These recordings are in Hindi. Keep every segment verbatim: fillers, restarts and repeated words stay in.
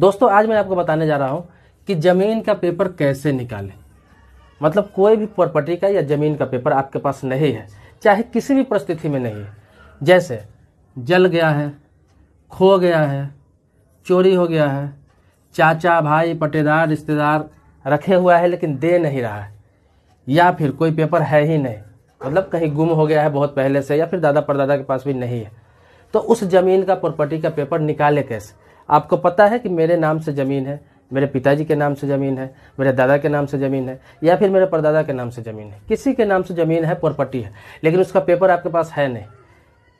दोस्तों आज मैं आपको बताने जा रहा हूँ कि ज़मीन का पेपर कैसे निकालें। मतलब कोई भी प्रॉपर्टी का या ज़मीन का पेपर आपके पास नहीं है, चाहे किसी भी परिस्थिति में नहीं है, जैसे जल गया है, खो गया है, चोरी हो गया है, चाचा भाई पटेदार रिश्तेदार रखे हुआ है लेकिन दे नहीं रहा है, या फिर कोई पेपर है ही नहीं, मतलब कहीं गुम हो गया है बहुत पहले से, या फिर दादा परदादा के पास भी नहीं है, तो उस ज़मीन का प्रॉपर्टी का पेपर निकाले कैसे। आपको पता है कि मेरे नाम से ज़मीन है, मेरे पिताजी के नाम से ज़मीन है, मेरे दादा के नाम से ज़मीन है, या फिर मेरे परदादा के नाम से ज़मीन है, किसी के नाम से ज़मीन है, प्रॉपर्टी है, लेकिन उसका पेपर आपके पास है नहीं।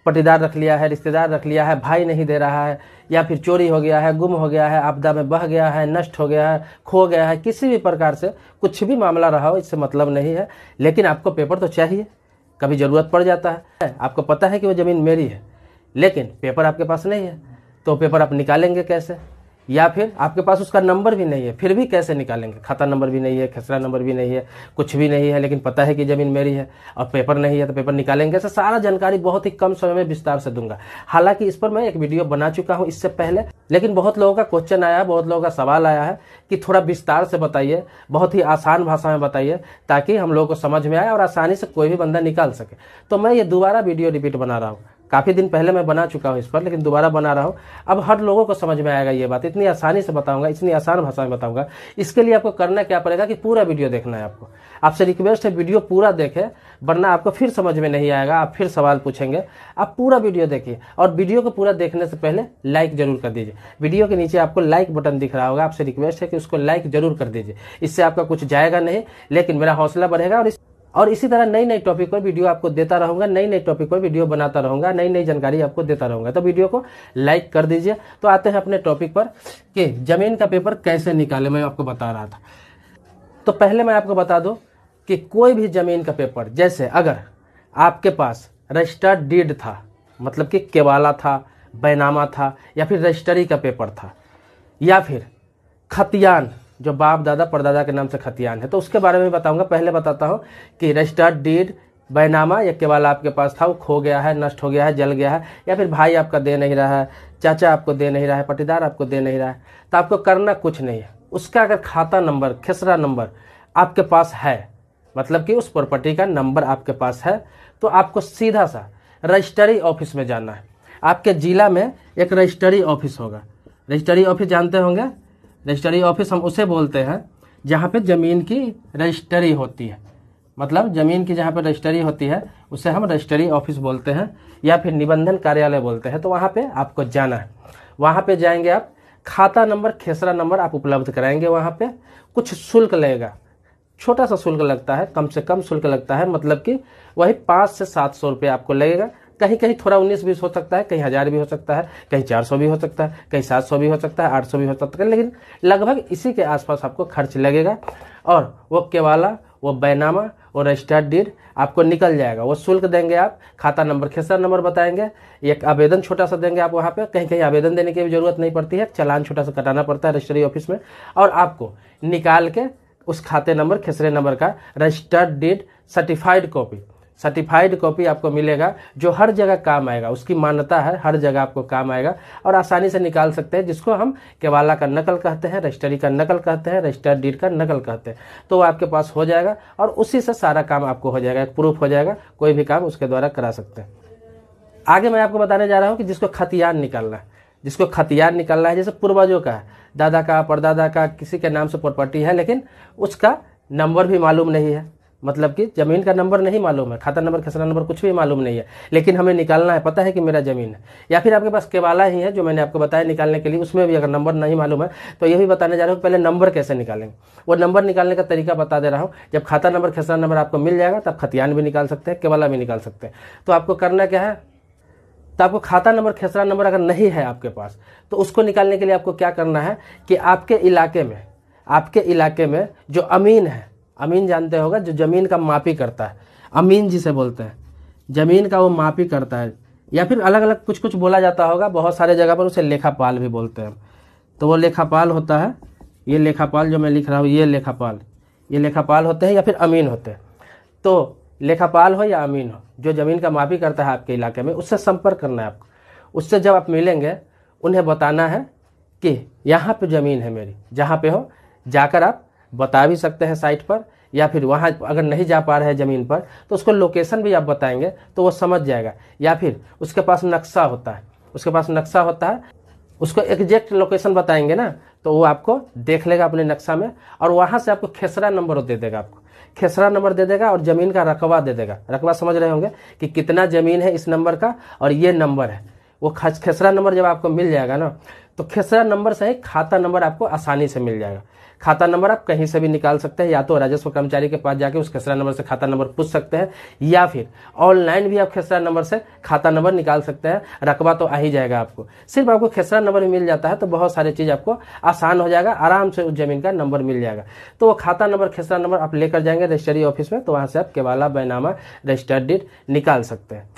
पटीदार रख लिया है, रिश्तेदार रख लिया है, भाई नहीं दे रहा है, या फिर चोरी हो गया है, गुम हो गया है, आपदा में बह गया है, नष्ट हो गया है, खो गया है, किसी भी प्रकार से कुछ भी मामला रहा हो इससे मतलब नहीं है, लेकिन आपको पेपर तो चाहिए, कभी ज़रूरत पड़ जाता है। आपको पता है कि वो ज़मीन मेरी है लेकिन पेपर आपके पास नहीं है, तो पेपर आप निकालेंगे कैसे, या फिर आपके पास उसका नंबर भी नहीं है, फिर भी कैसे निकालेंगे। खाता नंबर भी नहीं है, खसरा नंबर भी नहीं है, कुछ भी नहीं है, लेकिन पता है कि ज़मीन मेरी है और पेपर नहीं है, तो पेपर निकालेंगे। ऐसा सारा जानकारी बहुत ही कम समय में विस्तार से दूंगा। हालांकि इस पर मैं एक वीडियो बना चुका हूं इससे पहले, लेकिन बहुत लोगों का क्वेश्चन आया है, बहुत लोगों का सवाल आया है कि थोड़ा विस्तार से बताइए, बहुत ही आसान भाषा में बताइए, ताकि हम लोगों को समझ में आए और आसानी से कोई भी बंदा निकाल सके। तो मैं ये दोबारा वीडियो रिपीट बना रहा हूँ। काफ़ी दिन पहले मैं बना चुका हूँ इस पर, लेकिन दोबारा बना रहा हूँ। अब हर लोगों को समझ में आएगा ये बात, इतनी आसानी से बताऊंगा, इतनी आसान भाषा में बताऊंगा। इसके लिए आपको करना क्या पड़ेगा कि पूरा वीडियो देखना है आपको। आपसे रिक्वेस्ट है वीडियो पूरा देखें, वरना आपको फिर समझ में नहीं आएगा, आप फिर सवाल पूछेंगे। आप पूरा वीडियो देखिए और वीडियो को पूरा देखने से पहले लाइक जरूर कर दीजिए। वीडियो के नीचे आपको लाइक बटन दिख रहा होगा, आपसे रिक्वेस्ट है कि उसको लाइक जरूर कर दीजिए। इससे आपका कुछ जाएगा नहीं, लेकिन मेरा हौसला बढ़ेगा। और और इसी तरह नई नई टॉपिक पर वीडियो आपको देता रहूंगा, नई नई टॉपिक पर वीडियो बनाता रहूंगा, नई नई जानकारी आपको देता रहूंगा, तो वीडियो को लाइक कर दीजिए। तो आते हैं अपने टॉपिक पर कि ज़मीन का पेपर कैसे निकाले, मैं आपको बता रहा था। तो पहले मैं आपको बता दूं कि कोई भी ज़मीन का पेपर, जैसे अगर आपके पास रजिस्टर्ड डीड था, मतलब कि केवाला था, बैनामा था, या फिर रजिस्ट्री का पेपर था, या फिर खतियान जो बाप दादा परदादा के नाम से खतियान है, तो उसके बारे में बताऊंगा। पहले बताता हूँ कि रजिस्टर्ड डीड बैनामा या केवाला आपके पास था, वो खो गया है, नष्ट हो गया है, जल गया है, या फिर भाई आपका दे नहीं रहा है, चाचा आपको दे नहीं रहा है, पटीदार आपको दे नहीं रहा है, तो आपको करना कुछ नहीं है। उसका अगर खाता नंबर, खसरा नंबर आपके पास है, मतलब कि उस प्रॉपर्टी का नंबर आपके पास है, तो आपको सीधा सा रजिस्ट्री ऑफिस में जाना है। आपके जिला में एक रजिस्ट्री ऑफिस होगा। रजिस्ट्री ऑफिस जानते होंगे, रजिस्ट्री ऑफिस हम उसे बोलते हैं जहाँ पे ज़मीन की रजिस्ट्री होती है, मतलब ज़मीन की जहाँ पे रजिस्ट्री होती है उसे हम रजिस्ट्री ऑफिस बोलते हैं, या फिर निबंधन कार्यालय बोलते हैं। तो वहाँ पे आपको जाना है। वहाँ पे जाएंगे आप, खाता नंबर, खेसरा नंबर आप उपलब्ध कराएंगे। वहाँ पे कुछ शुल्क लगेगा, छोटा सा शुल्क लगता है, कम से कम शुल्क लगता है, मतलब कि वही पाँच से सात सौ रुपये आपको लगेगा। कहीं कहीं थोड़ा उन्नीस बीस हो सकता है, कहीं हज़ार भी हो सकता है, कहीं चार सौ भी हो सकता है, कहीं सात सौ भी हो सकता है, आठ सौ भी हो सकता है, लेकिन लगभग इसी के आसपास आपको खर्च लगेगा। और वो केवाला, वो बैनामा, वो रजिस्टर्ड डीड आपको निकल जाएगा। वो शुल्क देंगे आप, खाता नंबर, खेसरा नंबर बताएंगे, एक आवेदन छोटा सा देंगे आप वहाँ पे। कहीं कहीं आवेदन देने की भी जरूरत नहीं पड़ती है, चालान छोटा सा कटाना पड़ता है रजिस्ट्री ऑफिस में, और आपको निकाल के उस खाते नंबर, खेसरे नंबर का registered deed certified copy, certified copy आपको मिलेगा, जो हर जगह काम आएगा। उसकी मान्यता है, हर जगह आपको काम आएगा और आसानी से निकाल सकते हैं, जिसको हम केवाला का नकल कहते हैं, रजिस्ट्री का नकल कहते हैं, रजिस्टर्ड डीड का नकल कहते हैं। तो वो आपके पास हो जाएगा और उसी से सारा काम आपको हो जाएगा, एक प्रूफ हो जाएगा, कोई भी काम उसके द्वारा करा सकते हैं। आगे मैं आपको बताने जा रहा हूँ कि जिसको खतियान निकालना है, जिसको खतियान निकालना है, जैसे पूर्वजों का है, दादा का, परदादा का, किसी के नाम से प्रॉपर्टी है लेकिन उसका नंबर भी मालूम नहीं है, मतलब कि ज़मीन का नंबर नहीं मालूम है, खाता नंबर, खसरा नंबर कुछ भी मालूम नहीं है, लेकिन हमें निकालना है, पता है कि मेरा ज़मीन है। या फिर आपके पास केवाला ही है जो मैंने आपको बताया निकालने के लिए, उसमें भी अगर नंबर नहीं मालूम है, तो ये भी बताने जा रहा हूँ पहले नंबर कैसे निकालेंगे। वो नंबर निकालने का तरीका बता दे रहा हूँ। जब खाता नंबर, खसरा नंबर आपको मिल जाएगा, तब खतियान भी निकाल सकते हैं, केवाला भी निकाल सकते हैं। तो आपको करना क्या है, तो आपको खाता नंबर, खसरा नंबर अगर नहीं है आपके पास, तो उसको निकालने के लिए आपको क्या करना है कि आपके इलाके में, आपके इलाके में जो अमीन है, अमीन जानते होगा, जो ज़मीन का मापी करता है, अमीन जिसे बोलते हैं, ज़मीन का वो मापी करता है, या फिर अलग अलग कुछ कुछ बोला जाता होगा, बहुत सारे जगह पर उसे लेखापाल भी बोलते हैं। तो वो लेखापाल होता है, ये लेखापाल जो मैं लिख रहा हूँ, ये लेखापाल, ये लेखापाल होते हैं, या फिर अमीन होते हैं। तो लेखापाल हो या अमीन हो, जो ज़मीन का मापी करता है आपके इलाके में, उससे संपर्क करना है आपको। उससे जब आप मिलेंगे, उन्हें बताना है कि यहाँ पे ज़मीन है मेरी, जहाँ पे हो जाकर आप बता भी सकते हैं साइट पर, या फिर वहाँ अगर नहीं जा पा रहे हैं ज़मीन पर तो उसको लोकेशन भी आप बताएंगे तो वो समझ जाएगा। या फिर उसके पास नक्शा होता है, उसके पास नक्शा होता है, उसको एग्जैक्ट लोकेशन बताएंगे ना तो वो आपको देख लेगा अपने नक्शा में, और वहाँ से आपको खेसरा नंबर दे देगा, आपको खेसरा नंबर दे देगा और ज़मीन का रकबा दे देगा। रकबा समझ रहे होंगे कि कितना ज़मीन है इस नंबर का और ये नंबर है। वो खेसरा नंबर जब आपको मिल जाएगा ना तो खेसरा नंबर से ही खाता नंबर आपको आसानी से मिल जाएगा। खाता नंबर आप कहीं से भी निकाल सकते हैं, या तो राजस्व कर्मचारी के पास जाके उस खेसरा नंबर से खाता नंबर पूछ सकते हैं, या फिर ऑनलाइन भी आप खेसरा नंबर से खाता नंबर निकाल सकते हैं। रकबा तो आ ही जाएगा आपको, सिर्फ आपको खेसरा नंबर मिल जाता है तो बहुत सारी चीज़ आपको आसान हो जाएगा, आराम से उस ज़मीन का नंबर मिल जाएगा। तो वो खाता नंबर खेसरा नंबर आप लेकर जाएंगे रजिस्ट्री ऑफिस में, तो वहाँ से आप केवाला बैनामा रजिस्टर्ड डीड निकाल सकते हैं।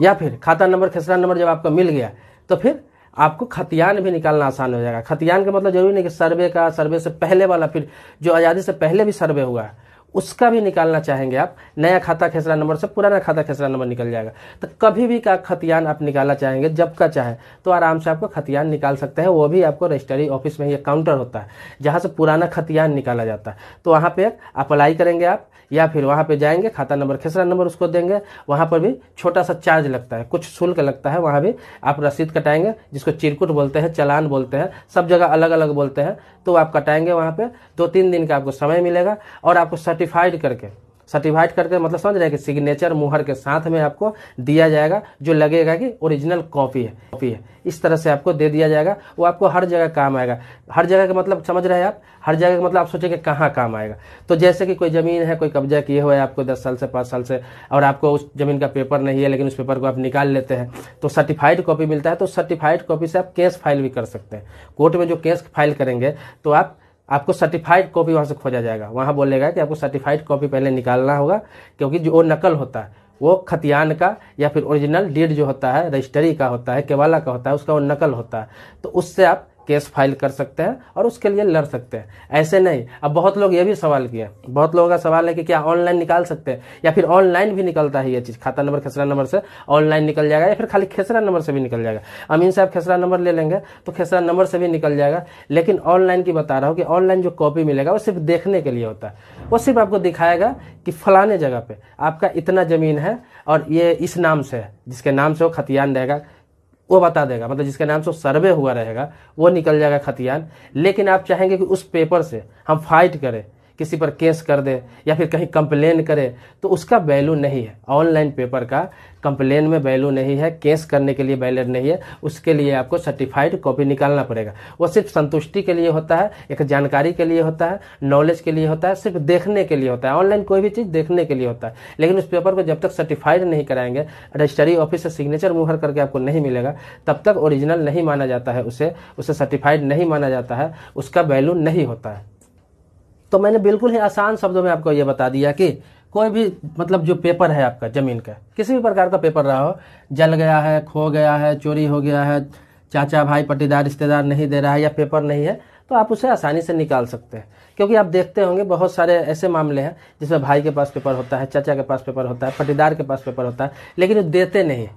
या फिर खाता नंबर खेसरा नंबर जब आपको मिल गया तो फिर आपको खतियान भी निकालना आसान हो जाएगा। खतियान का मतलब जरूरी नहीं कि सर्वे का, सर्वे से पहले वाला, फिर जो आज़ादी से पहले भी सर्वे हुआ है उसका भी निकालना चाहेंगे आप। नया खाता खेसरा नंबर से पुराना खाता खेसरा नंबर निकल जाएगा, तो कभी भी का खतियान आप निकालना चाहेंगे जब का चाहे तो आराम से आपको खतियान निकाल सकते हैं। वो भी आपको रजिस्ट्री ऑफिस में ही एक काउंटर होता है जहाँ से पुराना खतियान निकाला जाता है, तो वहाँ पर अप्लाई करेंगे आप, या फिर वहाँ पे जाएंगे खाता नंबर खेसरा नंबर उसको देंगे। वहाँ पर भी छोटा सा चार्ज लगता है, कुछ शुल्क लगता है, वहाँ भी आप रसीद कटाएंगे, जिसको चिरकुट बोलते हैं, चालान बोलते हैं, सब जगह अलग अलग बोलते हैं। तो आप कटाएंगे वहाँ पे, दो तीन दिन का आपको समय मिलेगा, और आपको सर्टिफाइड करके, सर्टिफाइड करके मतलब समझ रहे हैं कि सिग्नेचर मुहर के साथ में आपको दिया जाएगा, जो लगेगा कि ओरिजिनल कॉपी है कॉपी है इस तरह से आपको दे दिया जाएगा। वो आपको हर जगह काम आएगा। हर जगह का मतलब समझ रहे हैं आप, हर जगह का मतलब आप सोचेंगे कहाँ काम आएगा। तो जैसे कि कोई ज़मीन है, कोई कब्जा किए हुए है आपको दस साल से पाँच साल से, और आपको उस ज़मीन का पेपर नहीं है, लेकिन उस पेपर को आप निकाल लेते हैं तो सर्टिफाइड कॉपी मिलता है। तो सर्टिफाइड कॉपी से आप केस फाइल भी कर सकते हैं। कोर्ट में जो केस फाइल करेंगे तो आप आपको सर्टिफाइड कॉपी वहाँ से खोजा जाएगा। वहाँ बोलेगा कि आपको सर्टिफाइड कॉपी पहले निकालना होगा, क्योंकि जो नकल होता है वो खतियान का या फिर ओरिजिनल डीड जो होता है रजिस्ट्री का होता है, केवाला का होता है, उसका वो नकल होता है। तो उससे आप केस फाइल कर सकते हैं और उसके लिए लड़ सकते हैं। ऐसे नहीं, अब बहुत लोग ये भी सवाल किया, बहुत लोगों का सवाल है कि क्या ऑनलाइन निकाल सकते हैं, या फिर ऑनलाइन भी निकलता है ये चीज़, खाता नंबर खेसरा नंबर से ऑनलाइन निकल जाएगा, या फिर खाली खेसरा नंबर से भी निकल जाएगा। अमीन साहब खेसरा नंबर ले लेंगे तो खेसरा नंबर से भी निकल जाएगा, लेकिन ऑनलाइन की बता रहा हूँ कि ऑनलाइन जो कॉपी मिलेगा वो सिर्फ देखने के लिए होता है। वो सिर्फ आपको दिखाएगा कि फलाने जगह पर आपका इतना ज़मीन है और ये इस नाम से है, जिसके नाम से वो खतियान रहेगा वो बता देगा, मतलब जिसके नाम से सर्वे हुआ रहेगा वो निकल जाएगा खतियान। लेकिन आप चाहेंगे कि उस पेपर से हम फाइट करें, किसी पर केस कर दे या फिर कहीं कंप्लेन करें, तो उसका वैल्यू नहीं है। ऑनलाइन पेपर का कंप्लेन में वैल्यू नहीं है, केस करने के लिए वैल्यू नहीं है। उसके लिए आपको सर्टिफाइड कॉपी निकालना पड़ेगा। वो सिर्फ संतुष्टि के लिए होता है, एक जानकारी के लिए होता है, नॉलेज के लिए होता है, सिर्फ देखने के लिए होता है। ऑनलाइन कोई भी चीज़ देखने के लिए होता है, लेकिन उस पेपर को जब तक सर्टिफाइड नहीं कराएंगे, रजिस्ट्री ऑफिस से सिग्नेचर मुहर करके आपको नहीं मिलेगा, तब तक ओरिजिनल नहीं माना जाता है, उसे उसे सर्टिफाइड नहीं माना जाता है, उसका वैल्यू नहीं होता है। तो मैंने बिल्कुल ही आसान शब्दों में आपको ये बता दिया कि कोई भी मतलब जो पेपर है आपका ज़मीन का, किसी भी प्रकार का पेपर रहा हो, जल गया है, खो गया है, चोरी हो गया है, चाचा भाई पट्टीदार रिश्तेदार नहीं दे रहा है, या पेपर नहीं है, तो आप उसे आसानी से निकाल सकते हैं। क्योंकि आप देखते होंगे बहुत सारे ऐसे मामले हैं जिसमें भाई के पास पेपर होता है, चाचा के पास पेपर होता है, पट्टीदार के पास पेपर होता है, लेकिन वो देते नहीं,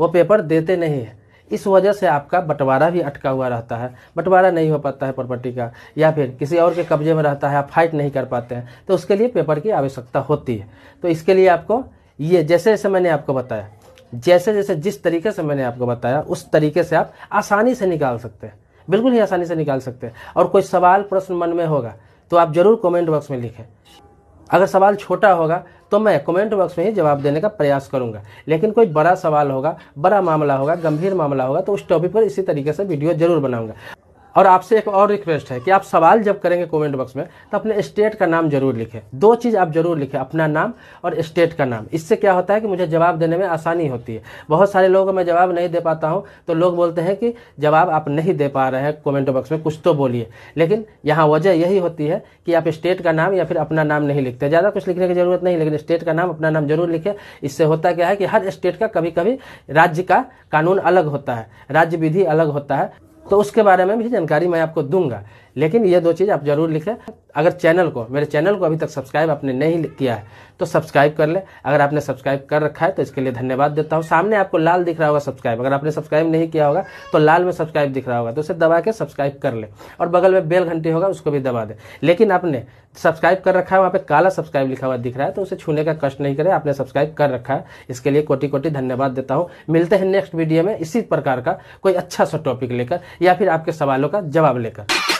वो पेपर देते नहीं है। इस वजह से आपका बंटवारा भी अटका हुआ रहता है, बंटवारा नहीं हो पाता है प्रॉपर्टी का, या फिर किसी और के कब्जे में रहता है, आप फाइट नहीं कर पाते हैं, तो उसके लिए पेपर की आवश्यकता होती है। तो इसके लिए आपको ये जैसे जैसे मैंने आपको बताया, जैसे जैसे जिस तरीके से मैंने आपको बताया उस तरीके से आप आसानी से निकाल सकते हैं, बिल्कुल ही आसानी से निकाल सकते हैं। और कोई सवाल प्रश्न मन में होगा तो आप ज़रूर कॉमेंट बॉक्स में लिखें। अगर सवाल छोटा होगा तो मैं कमेंट बॉक्स में ही जवाब देने का प्रयास करूंगा, लेकिन कोई बड़ा सवाल होगा, बड़ा मामला होगा, गंभीर मामला होगा, तो उस टॉपिक पर इसी तरीके से वीडियो जरूर बनाऊंगा। और आपसे एक और रिक्वेस्ट है कि आप सवाल जब करेंगे कमेंट बॉक्स में तो अपने स्टेट का नाम जरूर लिखें। दो चीज़ आप जरूर लिखें, अपना नाम और स्टेट का नाम। इससे क्या होता है कि मुझे जवाब देने में आसानी होती है। बहुत सारे लोगों को मैं जवाब नहीं दे पाता हूं, तो लोग बोलते हैं कि जवाब आप नहीं दे पा रहे हैं कमेंट बॉक्स में, कुछ तो बोलिए। लेकिन यहाँ वजह यही होती है कि आप स्टेट का नाम या फिर अपना नाम नहीं लिखते। ज़्यादा कुछ लिखने की ज़रूरत नहीं, लेकिन स्टेट का नाम अपना नाम जरूर लिखें। इससे होता क्या है कि हर स्टेट का कभी कभी राज्य का कानून अलग होता है, राज्य विधि अलग होता है, तो उसके बारे में भी जानकारी मैं आपको दूंगा। लेकिन ये दो चीज़ आप जरूर लिखें। अगर चैनल को, मेरे चैनल को अभी तक सब्सक्राइब आपने नहीं किया है तो सब्सक्राइब कर लें। अगर आपने सब्सक्राइब कर रखा है तो इसके लिए धन्यवाद देता हूँ। सामने आपको लाल दिख रहा होगा सब्सक्राइब, अगर आपने सब्सक्राइब नहीं किया होगा तो लाल में सब्सक्राइब दिख रहा होगा तो उसे दबा के सब्सक्राइब कर लें, और बगल में बेल घंटी होगा उसको भी दबा दें। लेकिन आपने सब्सक्राइब कर रखा है, वहाँ पे काला सब्सक्राइब लिखा हुआ दिख रहा है तो उसे छूने का कष्ट नहीं करें, आपने सब्सक्राइब कर रखा है, इसके लिए कोटि कोटि धन्यवाद देता हूँ। मिलते हैं नेक्स्ट वीडियो में इसी प्रकार का कोई अच्छा सा टॉपिक लेकर या फिर आपके सवालों का जवाब लेकर।